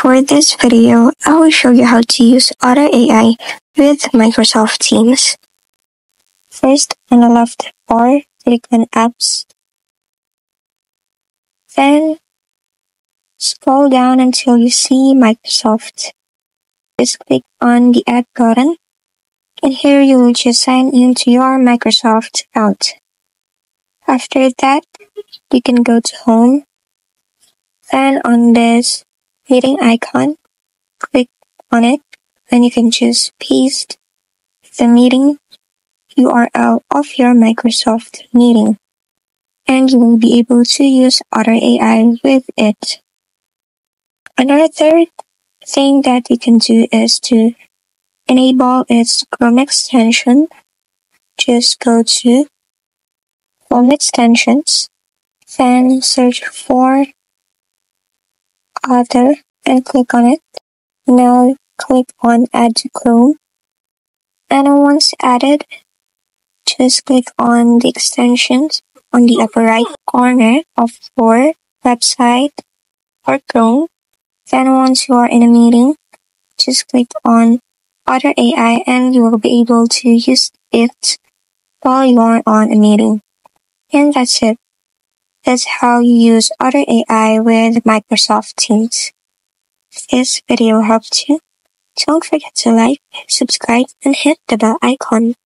For this video, I will show you how to use Otter AI with Microsoft Teams. First, on the left bar, click on Apps. Then, scroll down until you see Microsoft. Just click on the Add button, and here you will just sign into your Microsoft account. After that, you can go to Home. Then on this meeting icon, click on it, and you can just paste the meeting URL of your Microsoft meeting, and you will be able to use Otter AI with it. Another third thing that you can do is to enable its Chrome extension. Just go to Chrome extensions, then search for Otter and click on it. Now click on Add to Chrome, and once added, just click on the extensions on the upper right corner of your website or Chrome. Then once you are in a meeting, just click on Otter AI and you will be able to use it while you are on a meeting. And that's it. That's how you use Otter AI with Microsoft Teams. If this video helped you, don't forget to like, subscribe, and hit the bell icon.